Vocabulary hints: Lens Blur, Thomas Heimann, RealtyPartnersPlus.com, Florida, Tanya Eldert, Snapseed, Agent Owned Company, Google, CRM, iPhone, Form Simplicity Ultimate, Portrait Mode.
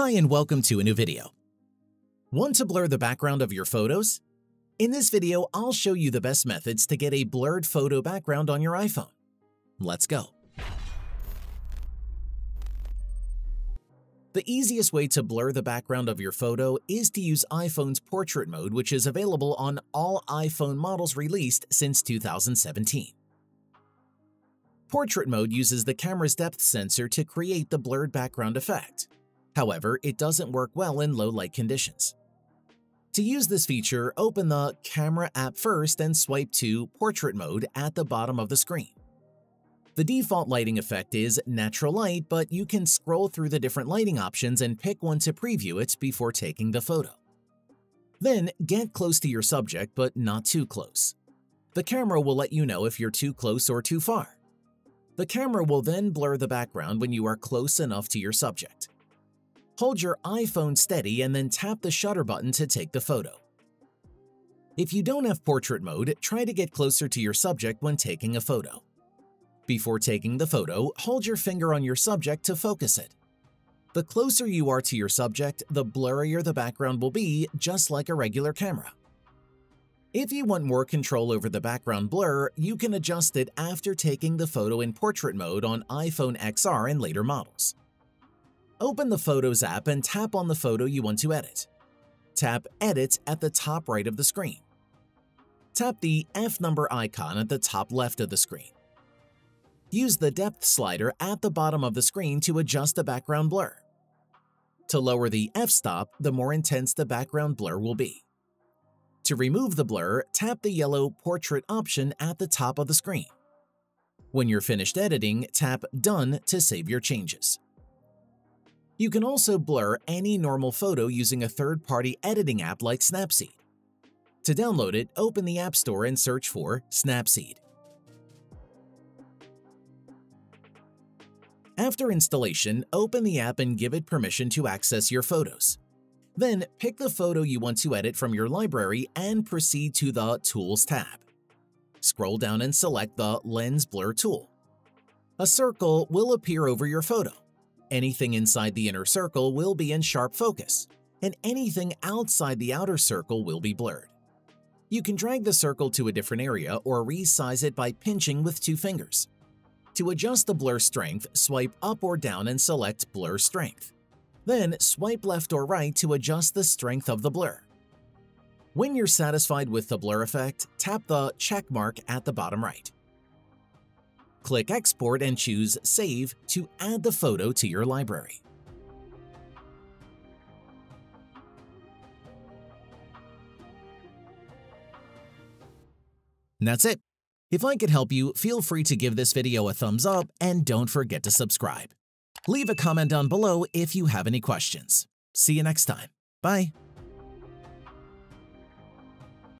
Hi and welcome to a new video. Want to blur the background of your photos? In this video, I'll show you the best methods to get a blurred photo background on your iPhone. Let's go. The easiest way to blur the background of your photo is to use iPhone's Portrait Mode, which is available on all iPhone models released since 2017. Portrait Mode uses the camera's depth sensor to create the blurred background effect. However, it doesn't work well in low light conditions. To use this feature, open the Camera app first and swipe to Portrait Mode at the bottom of the screen. The default lighting effect is natural light, but you can scroll through the different lighting options and pick one to preview it before taking the photo. Then get close to your subject, but not too close. The camera will let you know if you're too close or too far. The camera will then blur the background when you are close enough to your subject. Hold your iPhone steady and then tap the shutter button to take the photo. If you don't have portrait mode, try to get closer to your subject when taking a photo. Before taking the photo, hold your finger on your subject to focus it. The closer you are to your subject, the blurrier the background will be, just like a regular camera. If you want more control over the background blur, you can adjust it after taking the photo in portrait mode on iPhone XR and later models. Open the Photos app and tap on the photo you want to edit. Tap Edit at the top right of the screen. Tap the F number icon at the top left of the screen. Use the depth slider at the bottom of the screen to adjust the background blur. To lower the f-stop, the more intense the background blur will be. To remove the blur, tap the yellow Portrait option at the top of the screen. When you're finished editing, tap Done to save your changes. You can also blur any normal photo using a third-party editing app like Snapseed. To download it, open the App Store and search for Snapseed. After installation, open the app and give it permission to access your photos. Then, pick the photo you want to edit from your library and proceed to the Tools tab. Scroll down and select the Lens Blur tool. A circle will appear over your photo. Anything inside the inner circle will be in sharp focus, and anything outside the outer circle will be blurred. You can drag the circle to a different area or resize it by pinching with two fingers. To adjust the blur strength, swipe up or down and select Blur Strength. Then swipe left or right to adjust the strength of the blur. When you're satisfied with the blur effect, tap the check mark at the bottom right. Click Export and choose Save to add the photo to your library. And that's it. If I could help you, feel free to give this video a thumbs up and don't forget to subscribe. Leave a comment down below if you have any questions. See you next time. Bye.